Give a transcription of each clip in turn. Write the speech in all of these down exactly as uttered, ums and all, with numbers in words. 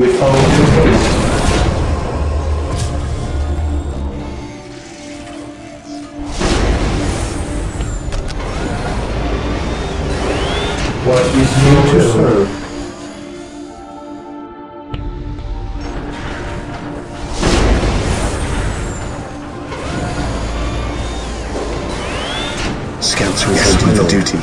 without the police. What is new to serve? Scouts return to their duty.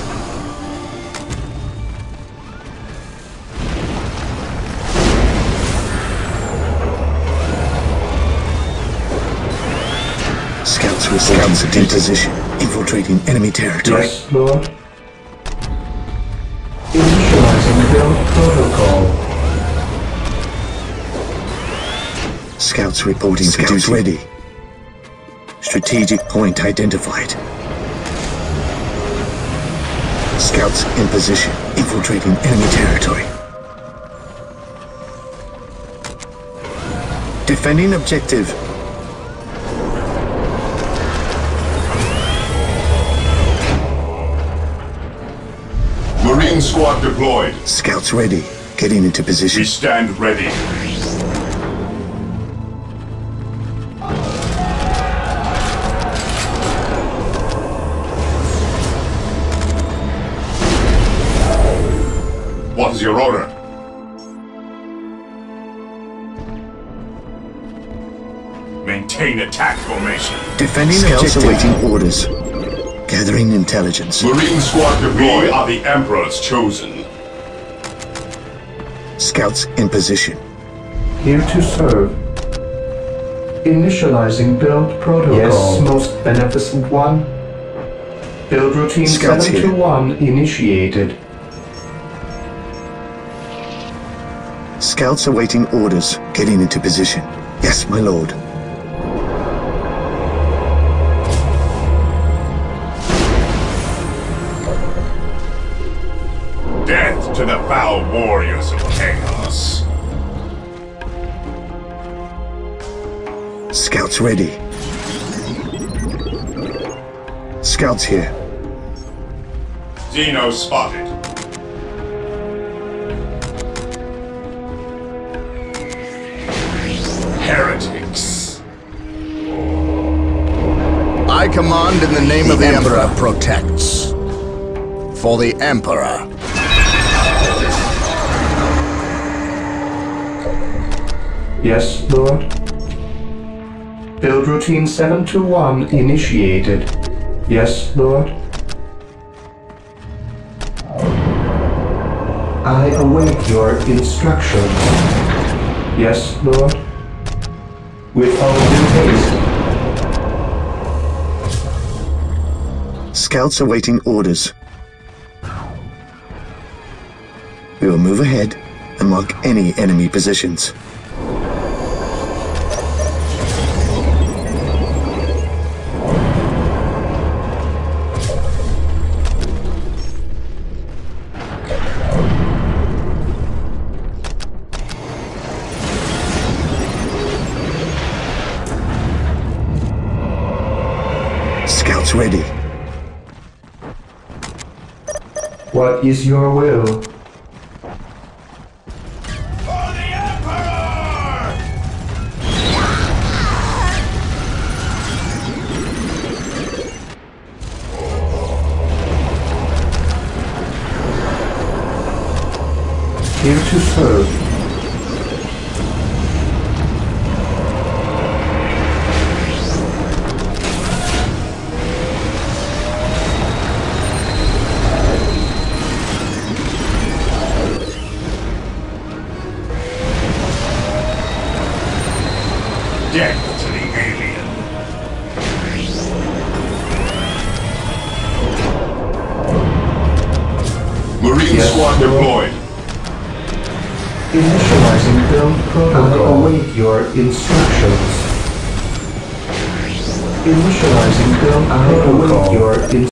Scouts return to their position, infiltrating enemy territory. Yes, Lord. Initializing build protocol. Scouts reporting. Scouts ready. Strategic point identified. Scouts in position, infiltrating enemy territory. Defending objective. Marine squad deployed. Scouts ready. Getting into position. We stand ready. What is your order? Maintain attack formation. Defending objective. Scouts awaiting orders. Gathering intelligence. Marine squad deployed. We are the Emperor's chosen. Scouts in position. Here to serve. Initializing build protocol. Yes, most beneficent one. Build routine seven to one initiated. Scouts awaiting orders. Getting into position. Yes, my lord. To the foul warriors of chaos. Scouts ready. Scouts here. Xeno spotted. Heretics. I command in the name the of the Emperor. Emperor protects. For the Emperor. Yes, Lord. Build routine seven to one initiated. Yes, Lord. I await your instructions. Yes, Lord. Without haste. Scouts awaiting orders. We will move ahead and mark any enemy positions. Ready. What is your will? For the Emperor! Here to serve. Death to the alien. Marine yes, squad deployed. Initializing build protocol. I await your instructions. Initializing build protocol. I await your instructions.